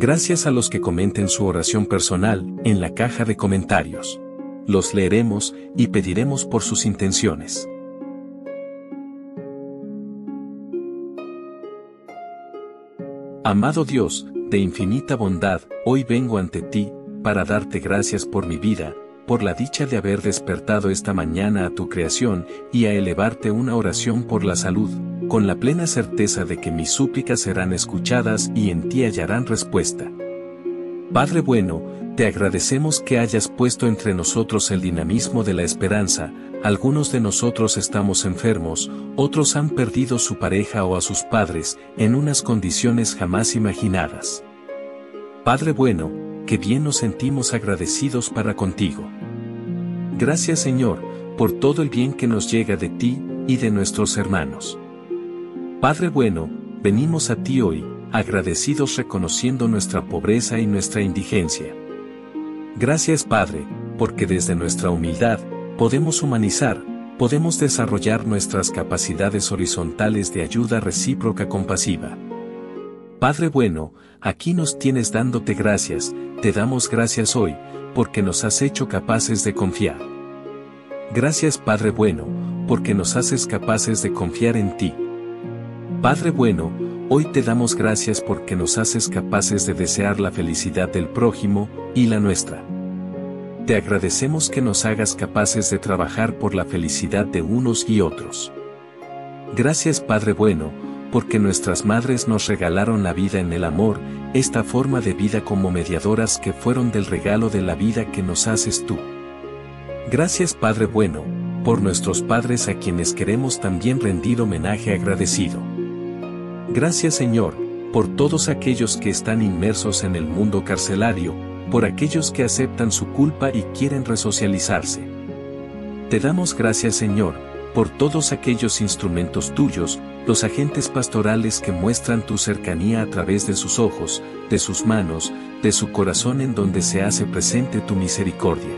gracias a los que comenten su oración personal en la caja de comentarios. Los leeremos y pediremos por sus intenciones. Amado Dios, de infinita bondad, hoy vengo ante ti, para darte gracias por mi vida, por la dicha de haber despertado esta mañana a tu creación y a elevarte una oración por la salud, con la plena certeza de que mis súplicas serán escuchadas y en ti hallarán respuesta. Padre bueno, te agradecemos que hayas puesto entre nosotros el dinamismo de la esperanza. Algunos de nosotros estamos enfermos, otros han perdido su pareja o a sus padres, en unas condiciones jamás imaginadas. Padre bueno, que bien nos sentimos agradecidos para contigo. Gracias Señor, por todo el bien que nos llega de ti y de nuestros hermanos. Padre bueno, venimos a ti hoy, agradecidos reconociendo nuestra pobreza y nuestra indigencia. Gracias Padre, porque desde nuestra humildad, podemos humanizar, podemos desarrollar nuestras capacidades horizontales de ayuda recíproca compasiva. Padre bueno, aquí nos tienes dándote gracias, te damos gracias hoy, porque nos has hecho capaces de confiar. Gracias Padre bueno, porque nos haces capaces de confiar en ti. Padre bueno, hoy te damos gracias porque nos haces capaces de desear la felicidad del prójimo y la nuestra. Te agradecemos que nos hagas capaces de trabajar por la felicidad de unos y otros. Gracias Padre bueno, porque nuestras madres nos regalaron la vida en el amor, esta forma de vida como mediadoras que fueron del regalo de la vida que nos haces tú. Gracias Padre bueno, por nuestros padres a quienes queremos también rendir homenaje agradecido. Gracias Señor, por todos aquellos que están inmersos en el mundo carcelario, por aquellos que aceptan su culpa y quieren resocializarse. Te damos gracias Señor, por todos aquellos instrumentos tuyos, los agentes pastorales que muestran tu cercanía a través de sus ojos, de sus manos, de su corazón en donde se hace presente tu misericordia.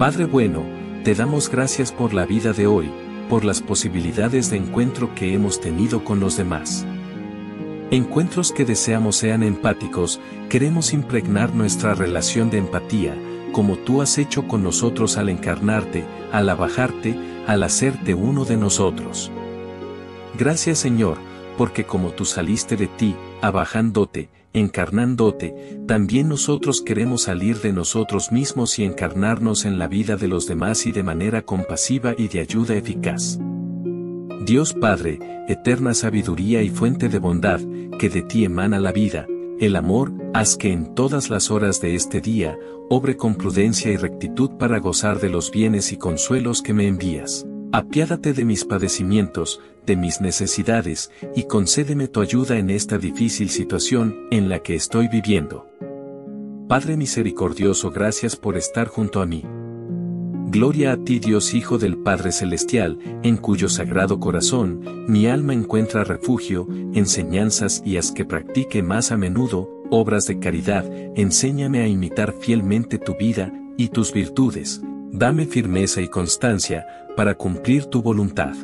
Padre bueno, te damos gracias por la vida de hoy, por las posibilidades de encuentro que hemos tenido con los demás. Encuentros que deseamos sean empáticos, queremos impregnar nuestra relación de empatía, como tú has hecho con nosotros al encarnarte, al abajarte, al hacerte uno de nosotros. Gracias Señor, porque como tú saliste de ti, abajándote, encarnándote, también nosotros queremos salir de nosotros mismos y encarnarnos en la vida de los demás y de manera compasiva y de ayuda eficaz. Dios Padre, eterna sabiduría y fuente de bondad, que de ti emana la vida, el amor, haz que en todas las horas de este día, obre con prudencia y rectitud para gozar de los bienes y consuelos que me envías. Apiádate de mis padecimientos, de mis necesidades, y concédeme tu ayuda en esta difícil situación en la que estoy viviendo. Padre misericordioso, gracias por estar junto a mí. Gloria a ti Dios Hijo del Padre Celestial, en cuyo sagrado corazón, mi alma encuentra refugio, enseñanzas y haz que practique más a menudo, obras de caridad, enséñame a imitar fielmente tu vida y tus virtudes. Dame firmeza y constancia, para cumplir tu voluntad.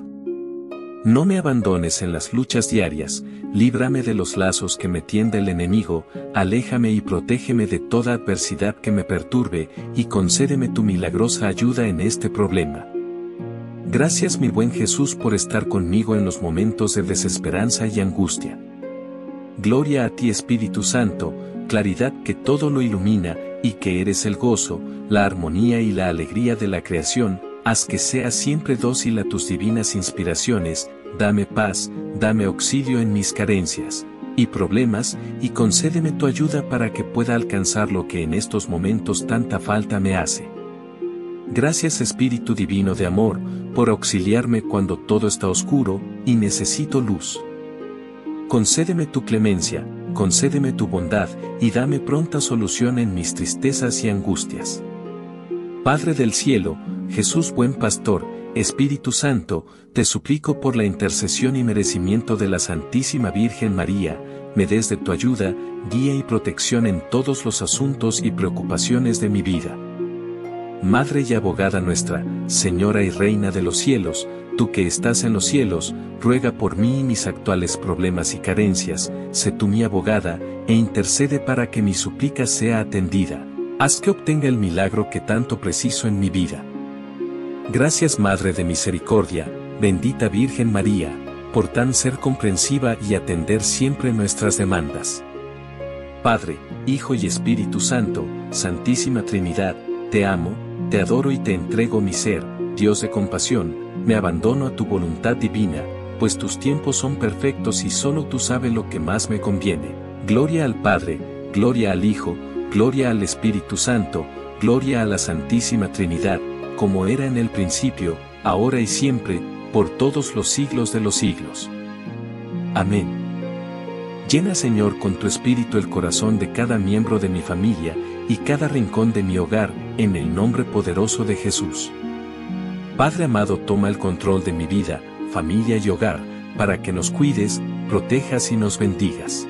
No me abandones en las luchas diarias, líbrame de los lazos que me tiende el enemigo, aléjame y protégeme de toda adversidad que me perturbe, y concédeme tu milagrosa ayuda en este problema. Gracias mi buen Jesús por estar conmigo en los momentos de desesperanza y angustia. Gloria a ti Espíritu Santo, claridad que todo lo ilumina, y que eres el gozo, la armonía y la alegría de la creación, haz que sea siempre dócil a tus divinas inspiraciones, dame paz, dame auxilio en mis carencias y problemas, y concédeme tu ayuda para que pueda alcanzar lo que en estos momentos tanta falta me hace. Gracias Espíritu Divino de Amor, por auxiliarme cuando todo está oscuro y necesito luz. Concédeme tu clemencia, concédeme tu bondad, y dame pronta solución en mis tristezas y angustias. Padre del cielo, Jesús buen pastor, Espíritu Santo, te suplico por la intercesión y merecimiento de la Santísima Virgen María, me des de tu ayuda, guía y protección en todos los asuntos y preocupaciones de mi vida. Madre y abogada nuestra, Señora y Reina de los cielos, Tú que estás en los cielos, ruega por mí y mis actuales problemas y carencias, sé tú mi abogada, e intercede para que mi súplica sea atendida. Haz que obtenga el milagro que tanto preciso en mi vida. Gracias Madre de Misericordia, bendita Virgen María, por tan ser comprensiva y atender siempre nuestras demandas. Padre, Hijo y Espíritu Santo, Santísima Trinidad, te amo, te adoro y te entrego mi ser, Dios de compasión, me abandono a tu voluntad divina, pues tus tiempos son perfectos y solo tú sabes lo que más me conviene. Gloria al Padre, gloria al Hijo, gloria al Espíritu Santo, gloria a la Santísima Trinidad, como era en el principio, ahora y siempre, por todos los siglos de los siglos. Amén. Llena, Señor, con tu Espíritu el corazón de cada miembro de mi familia y cada rincón de mi hogar, en el nombre poderoso de Jesús. Padre amado, toma el control de mi vida, familia y hogar, para que nos cuides, protejas y nos bendigas.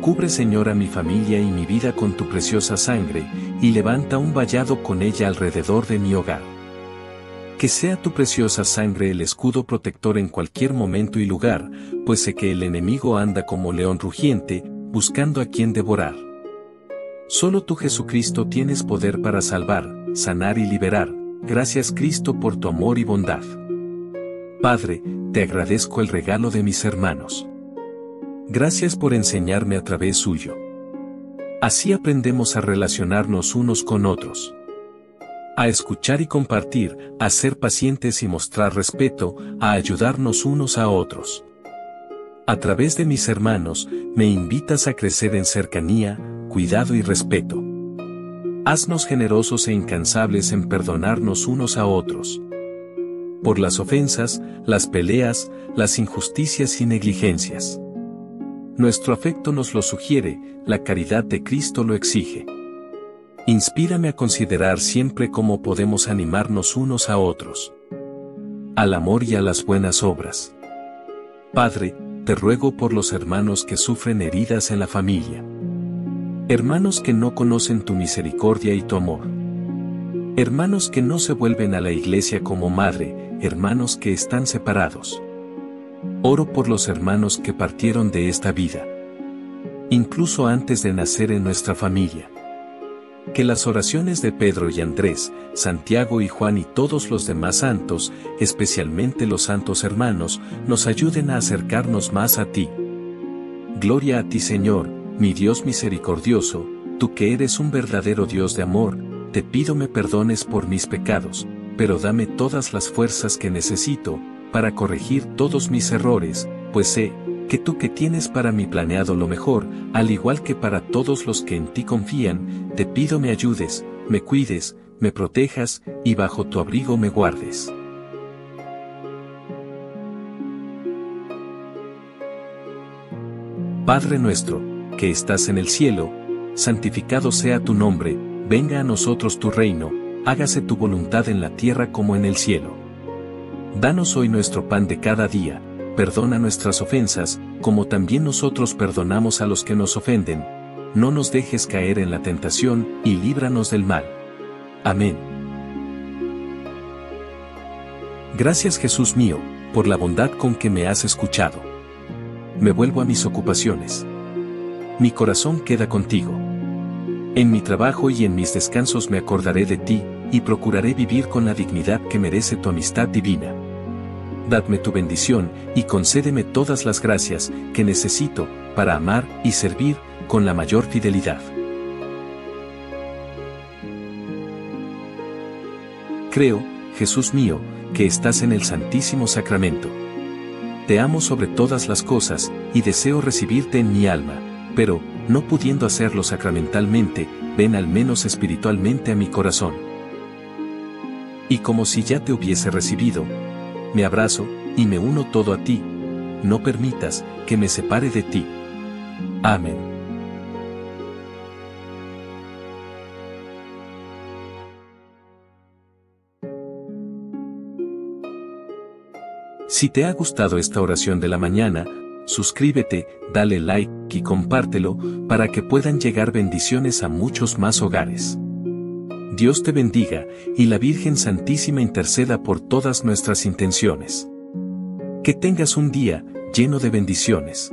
Cubre, Señor, a mi familia y mi vida con tu preciosa sangre, y levanta un vallado con ella alrededor de mi hogar. Que sea tu preciosa sangre el escudo protector en cualquier momento y lugar, pues sé que el enemigo anda como león rugiente, buscando a quien devorar. Solo tú, Jesucristo, tienes poder para salvar, sanar y liberar. Gracias, Cristo, por tu amor y bondad. Padre, te agradezco el regalo de mis hermanos. Gracias por enseñarme a través suyo. Así aprendemos a relacionarnos unos con otros, a escuchar y compartir, a ser pacientes y mostrar respeto, a ayudarnos unos a otros. A través de mis hermanos, me invitas a crecer en cercanía, cuidado y respeto. Haznos generosos e incansables en perdonarnos unos a otros. Por las ofensas, las peleas, las injusticias y negligencias. Nuestro afecto nos lo sugiere, la caridad de Cristo lo exige. Inspírame a considerar siempre cómo podemos animarnos unos a otros, al amor y a las buenas obras. Padre, te ruego por los hermanos que sufren heridas en la familia. Hermanos que no conocen tu misericordia y tu amor. Hermanos que no se vuelven a la iglesia como madre, hermanos que están separados. Oro por los hermanos que partieron de esta vida, incluso antes de nacer en nuestra familia. Que las oraciones de Pedro y Andrés, Santiago y Juan y todos los demás santos, especialmente los santos hermanos, nos ayuden a acercarnos más a ti. Gloria a ti, Señor, mi Dios misericordioso, tú que eres un verdadero Dios de amor, te pido me perdones por mis pecados, pero dame todas las fuerzas que necesito para corregir todos mis errores, pues sé que tú que tienes para mí planeado lo mejor, al igual que para todos los que en ti confían, te pido me ayudes, me cuides, me protejas y bajo tu abrigo me guardes. Padre nuestro, que estás en el cielo, santificado sea tu nombre, venga a nosotros tu reino, hágase tu voluntad en la tierra como en el cielo. Danos hoy nuestro pan de cada día. Perdona nuestras ofensas, como también nosotros perdonamos a los que nos ofenden. No nos dejes caer en la tentación, y líbranos del mal. Amén. Gracias, Jesús mío, por la bondad con que me has escuchado. Me vuelvo a mis ocupaciones. Mi corazón queda contigo. En mi trabajo y en mis descansos me acordaré de ti, y procuraré vivir con la dignidad que merece tu amistad divina. Dadme tu bendición y concédeme todas las gracias que necesito para amar y servir con la mayor fidelidad. Creo, Jesús mío, que estás en el Santísimo Sacramento. Te amo sobre todas las cosas y deseo recibirte en mi alma, pero, no pudiendo hacerlo sacramentalmente, ven al menos espiritualmente a mi corazón. Y como si ya te hubiese recibido, me abrazo y me uno todo a ti. No permitas que me separe de ti. Amén. Si te ha gustado esta oración de la mañana, suscríbete, dale like y compártelo para que puedan llegar bendiciones a muchos más hogares. Dios te bendiga, y la Virgen Santísima interceda por todas nuestras intenciones. Que tengas un día lleno de bendiciones.